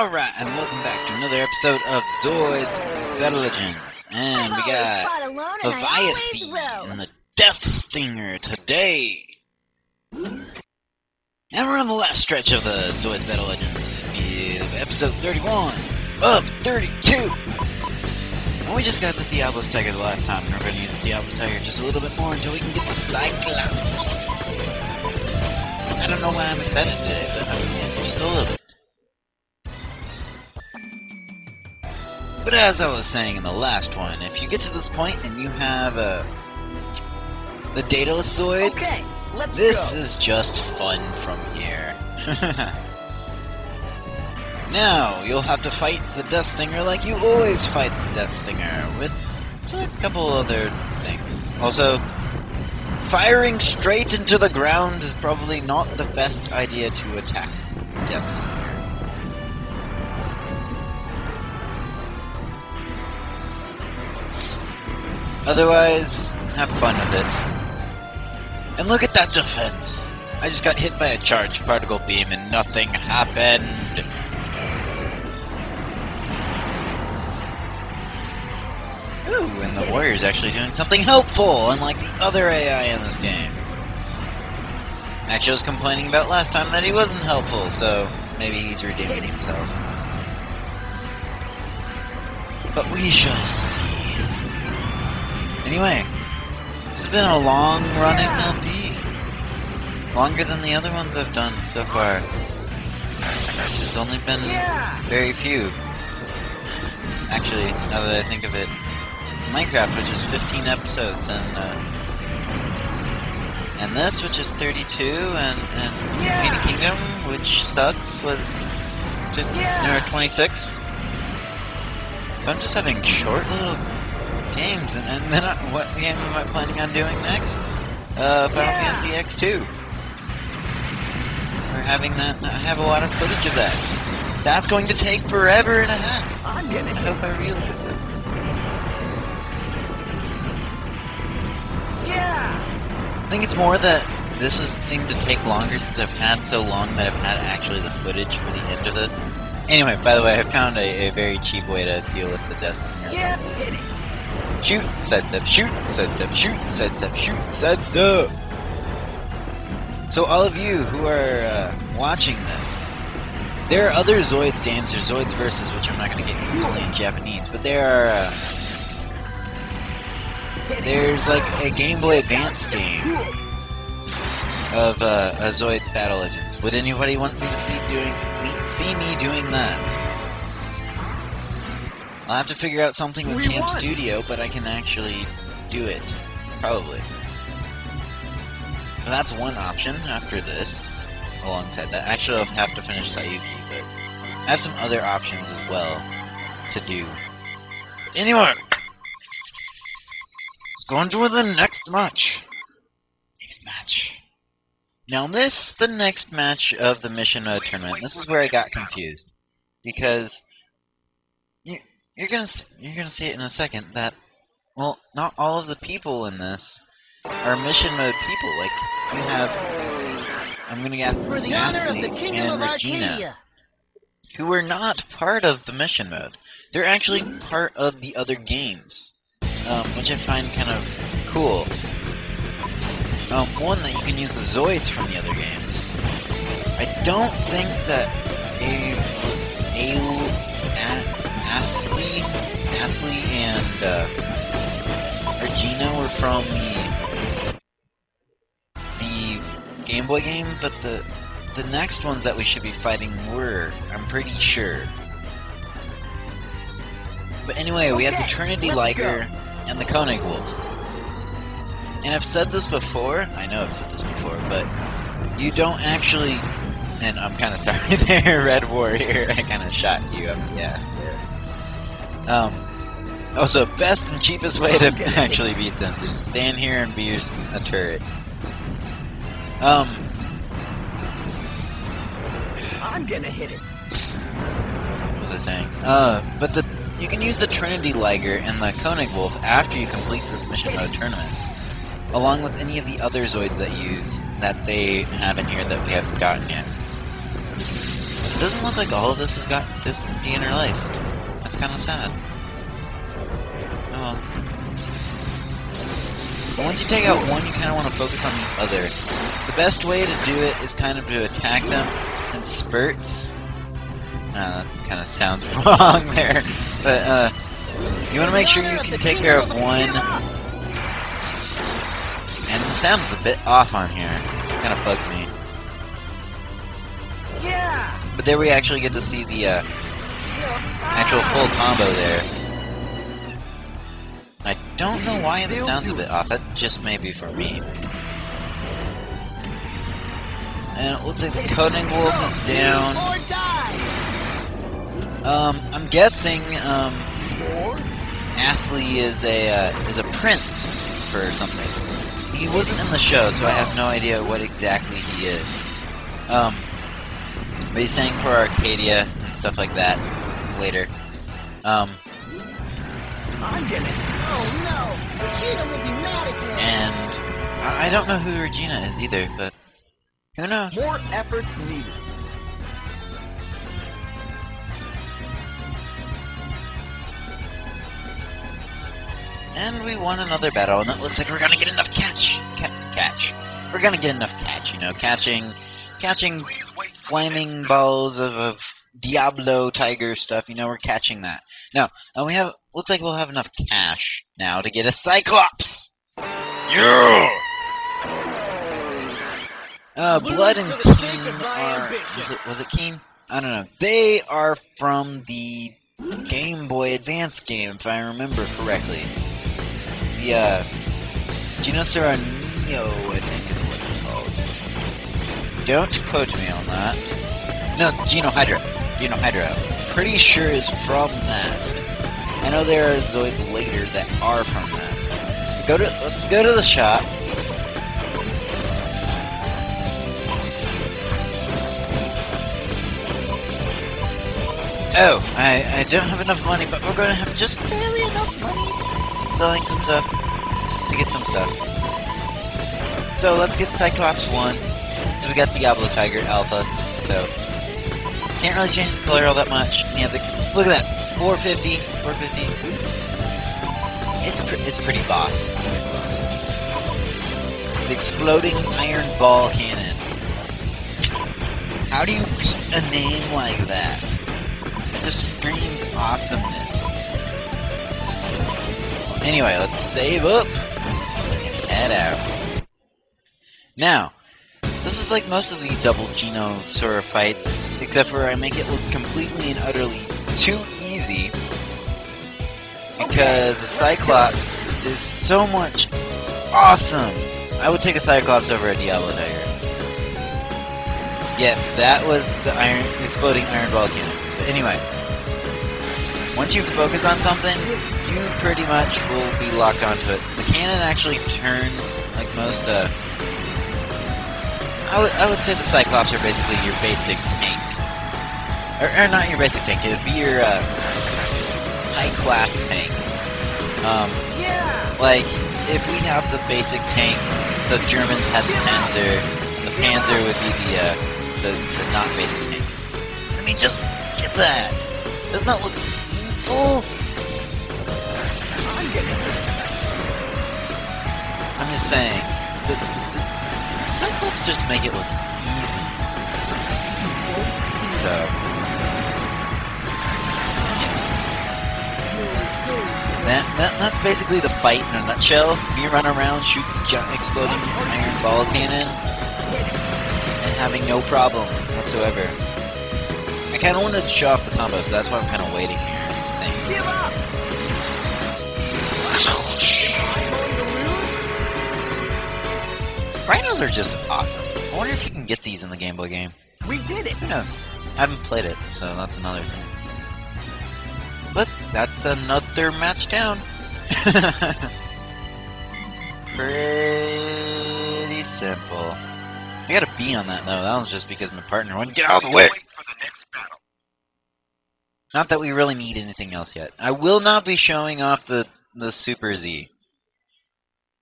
Alright, and welcome back to another episode of Zoids Battle Legends. And we got Leviathan and the Death Stinger today. And we're on the last stretch of the Zoids Battle Legends, episode 31 of 32. And we just got the Diablos Tiger the last time, and we're going to use the Diablos Tiger just a little bit more until we can get the Cyclops. I don't know why I'm excited today, but I'm just a little bit. But as I was saying in the last one, if you get to this point and you have the Daedalus Zoids, okay, this is just fun from here. Now you'll have to fight the Death Stinger like you always fight the Death Stinger, with a couple other things. Also, firing straight into the ground is probably not the best idea to attack Death Stinger. Otherwise, have fun with it. And look at that defense! I just got hit by a charged particle beam and nothing happened! Ooh, and the warrior's actually doing something helpful, unlike the other AI in this game. Actually, I was complaining about last time that he wasn't helpful, so maybe he's redeeming himself. But we shall see. Anyway, this has been a long-running LP. Longer than the other ones I've done so far. Which has only been very few. Actually, now that I think of it, Minecraft, which is 15 episodes, and this, which is 32, and Kingdom, which sucks, was 26. So I'm just having short little games, and then what game am I planning on doing next? Final Fantasy X 2. We're having that. I have a lot of footage of that. That's going to take forever and a half. I hope I realize it. Yeah. I think it's more that this has seemed to take longer since I've had so long that I've had actually the footage for the end of this. Anyway, by the way, I found a very cheap way to deal with the deaths. Yeah. Shoot, sidestep, shoot, sidestep, shoot, sidestep, shoot, sidestep! So all of you who are watching this, there are other Zoids games, there's Zoids versus, which I'm not going to get easily in Japanese, but there are, there's like a Game Boy Advance game of a Zoids Battle Legends. Would anybody want me to see me doing that? I'll have to figure out something with Camp Studio, but I can actually do it, probably. Well, that's one option after this, alongside that. Actually, I'll have to finish Sayuki, but I have some other options as well to do. Anyway, let's go on to the next match. Next match. Now this, the next match of the Mission Mode Tournament, this is where I got confused, because You're gonna see it in a second that, well, not all of the people in this are mission mode people. Like, you have, I'm gonna guess, Athlete and Regina, who were not part of the mission mode. They're actually part of the other games, which I find kind of cool. One, that you can use the Zoids from the other games. I don't think that Athlete and Geno were from the Game Boy game, but the next ones that we should be fighting were, I'm pretty sure. But anyway, we have the Trinity Liger and the Koenig Wolf. And I've said this before, but you don't actually, and I'm kind of sorry there, Red Warrior, I kind of shot you up the ass there. Also, best and cheapest way to actually beat them, just stand here and be a turret. I'm gonna hit it. What was I saying? But you can use the Trinity Liger and the Koenig Wolf after you complete this Mission Mode Tournament, along with any of the other Zoids that they have in here that we haven't gotten yet. It doesn't look like all of this has got this deinterlaced. That's kind of sad. Oh well. Once you take out one, you kind of want to focus on the other. The best way to do it is kind of to attack them in spurts. That kind of sounds wrong there. But you want to make sure you can take care of one. And the sound is a bit off on here. It kind of bugged me. But there we actually get to see the actual full combo there. I don't know why the sound's a bit off. That just may be for me. And it looks like the Koenig Wolf is down. I'm guessing Athley is a prince for something. He wasn't in the show, so I have no idea what exactly he is. But he's saying for Arcadia and stuff like that later. And I don't know who Regina is either, but who knows? More efforts needed. And we won another battle, and it looks like we're gonna get enough catch. We're gonna get enough catch, you know, catching flaming balls of Diablo Tiger stuff, you know, we're catching that. Now, we have, looks like we'll have enough cash now to get a Cyclops! Yeah! Blood and Keen are, was it Keen? I don't know. They are from the Game Boy Advance game, if I remember correctly. The, Genosura Neo, I think is what it's called. Don't quote me on that. No, it's Geno Hydra. Geno Hydra. Pretty sure is from that. I know there are Zoids later that are from that. Let's go to the shop. Oh, I don't have enough money, but we're gonna have just barely enough money selling some stuff to get some stuff. So let's get Cyclops 1. So we got Diablo Tiger Alpha, so can't really change the color all that much. Yeah, look at that, 450, 450. It's pretty boss. The exploding iron ball cannon. How do you beat a name like that? It just screams awesomeness. Anyway, let's save up and head out. Now. This is like most of the double Geno-saurer fights, except for I make it look completely and utterly too easy, because the Cyclops is so much awesome. I would take a Cyclops over a Diablo Tiger. Yes, that was the exploding iron ball cannon. But anyway, once you focus on something, you pretty much will be locked onto it. The cannon actually turns, like most, I would say the Cyclops are basically your basic tank. Or not your basic tank, it would be your high-class tank. Like, if we have the basic tank, the Germans had the Panzer, the Panzer would be the not basic tank. I mean, just look at that! Doesn't that look evil? I'm just saying, Cyclops just make it look easy. So, yes. That's basically the fight in a nutshell. Me run around, shoot exploding iron ball cannon, and having no problem whatsoever. I kind of wanted to show off the combo, so that's why I'm kind of waiting here. Give up! Rhinos are just awesome. I wonder if you can get these in the Game Boy game. We did it! Who knows? I haven't played it, so that's another thing. But that's another match down. Pretty simple. I got a B on that though. That was just because my partner wouldn't get out of the way. Not that we really need anything else yet. I will not be showing off the Super Z.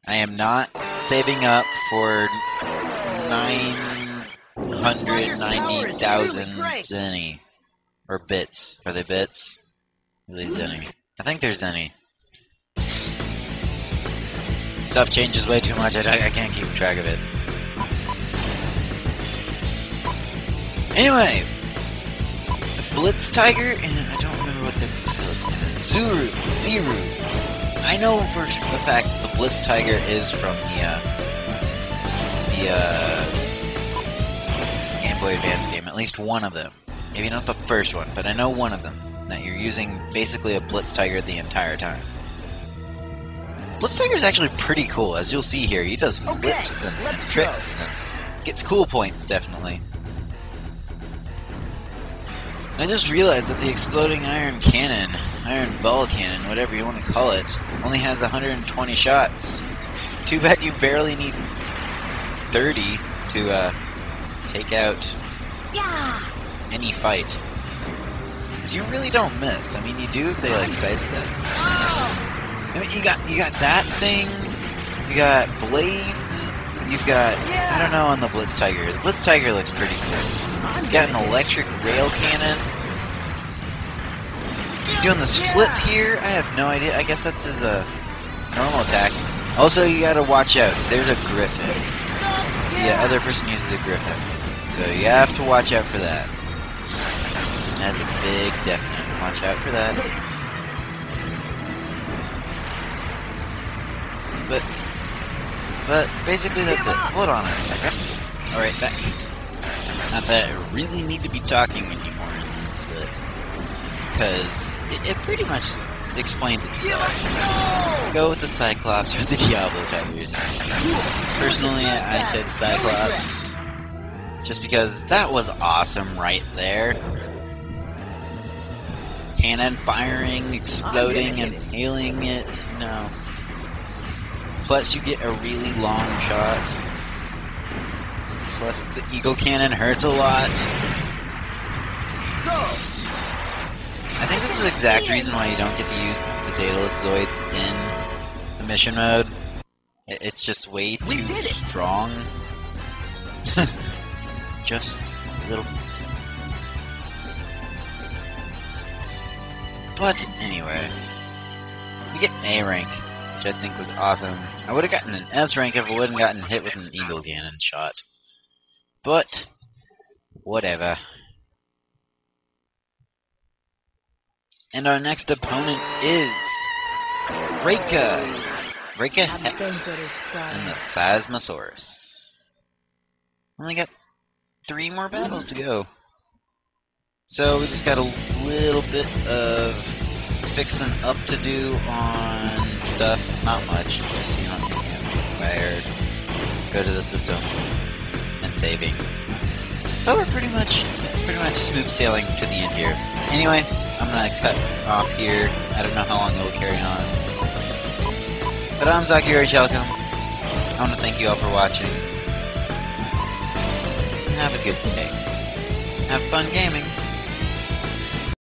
I am not saving up for 9 190,000 zenny. Or bits. Are they bits? Are they zenny? I think they're zenny. Stuff changes way too much, I can't keep track of it. Anyway! The Blitz Tiger, and I don't remember what the hell it's name is. Zeru! I know for the fact that the Blitz Tiger is from the Game Boy Advance game. At least one of them. Maybe not the first one, but I know one of them. That you're using basically a Blitz Tiger the entire time. Blitz Tiger is actually pretty cool, as you'll see here. He does flips and tricks and gets cool points, definitely. I just realized that the exploding iron cannon, iron ball cannon, whatever you want to call it, only has 120 shots. Too bad you barely need 30 to take out any fight. Because you really don't miss. I mean, you do if they like sidestep. I mean, you got that thing, you got blades, you've got, I don't know on the Blitz Tiger. The Blitz Tiger looks pretty cool. You got an electric rail cannon. He's doing this flip here, I have no idea. I guess that's his normal attack. Also, you gotta watch out, there's a griffin. The other person uses a griffin. So you have to watch out for that. That's a big definite, watch out for that. But basically that's it. Hold on a second. Alright, that... Not that I really need to be talking anymore in this, but... Because it pretty much explains itself. Go with the Cyclops or the Diablo Tigers. Personally, I said Cyclops. Just because that was awesome right there. Cannon firing, exploding, impaling it, you know. Plus you get a really long shot. Plus the eagle cannon hurts a lot. I think this is the exact reason why you don't get to use the Daedalus Zoids in the mission mode. It's just way too strong. Just a little bit. But anyway. We get an A rank, which I think was awesome. I would have gotten an S rank if I wouldn't gotten hit with an eagle cannon shot. But whatever. And our next opponent is Reka Hex and the Seismosaurus. Only got 3 more battles to go. So we just got a little bit of fixing up to do on stuff, not much, just, you know, fire, go to the system, and saving. So we're pretty much smooth sailing to the end here. Anyway, I'm gonna cut off here, I don't know how long it will carry on. But I'm ZakiOrichalcum, I want to thank you all for watching. Have a good day. Have fun gaming.